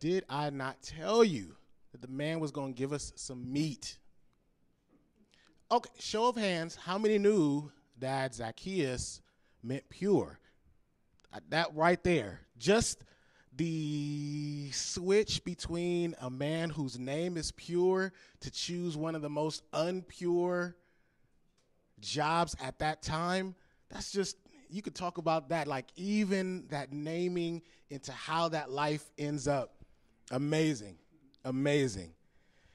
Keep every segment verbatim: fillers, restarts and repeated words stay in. Did I not tell you that the man was going to give us some meat? Okay, show of hands, how many knew that Zacchaeus meant pure? That right there, just the switch between a man whose name is pure to choose one of the most unpure jobs at that time, that's just, you could talk about that, like even that naming into how that life ends up. Amazing, amazing.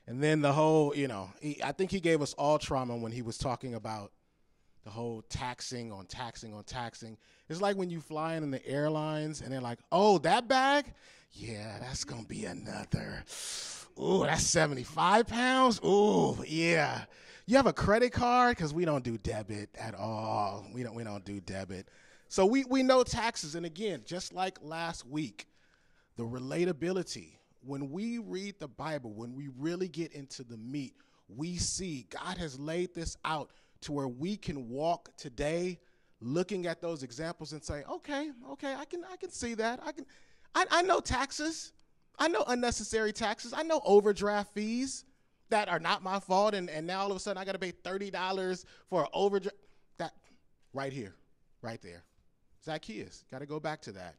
And then the whole, you know, he, I think he gave us all trauma when he was talking about the whole taxing on taxing on taxing. It's like when you fly in the airlines and they're like, oh, that bag? Yeah, that's going to be another. Ooh, that's seventy-five pounds? Ooh, yeah. You have a credit card? Because we don't do debit at all. We don't, we don't do debit. So we, we know taxes. And again, just like last week, the relatability. When we read the Bible, when we really get into the meat, we see God has laid this out to where we can walk today looking at those examples and say, okay, okay, I can I can see that. I can I, I know taxes. I know unnecessary taxes. I know overdraft fees that are not my fault, and, and now all of a sudden I gotta pay thirty dollars for an overdraft. That right here, right there. Zacchaeus, gotta go back to that.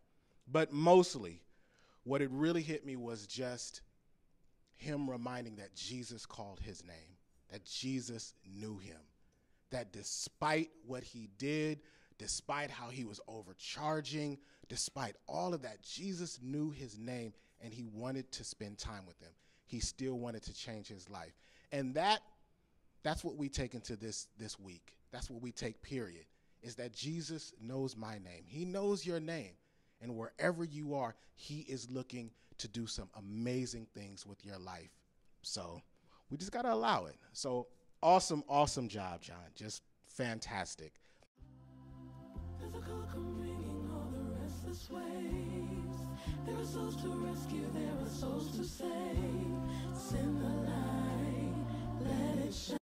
But mostly what it really hit me was just him reminding that Jesus called his name, that Jesus knew him, that despite what he did, despite how he was overcharging, despite all of that, Jesus knew his name and he wanted to spend time with him. He still wanted to change his life. And that that's what we take into this this week. That's what we take, period, is that Jesus knows my name. He knows your name. And wherever you are, he is looking to do some amazing things with your life. So we just got to allow it. So awesome, awesome job, John. Just fantastic. There's a call come ringing all the restless waves. There are souls to rescue, there are souls to save. Send the light, let it shine.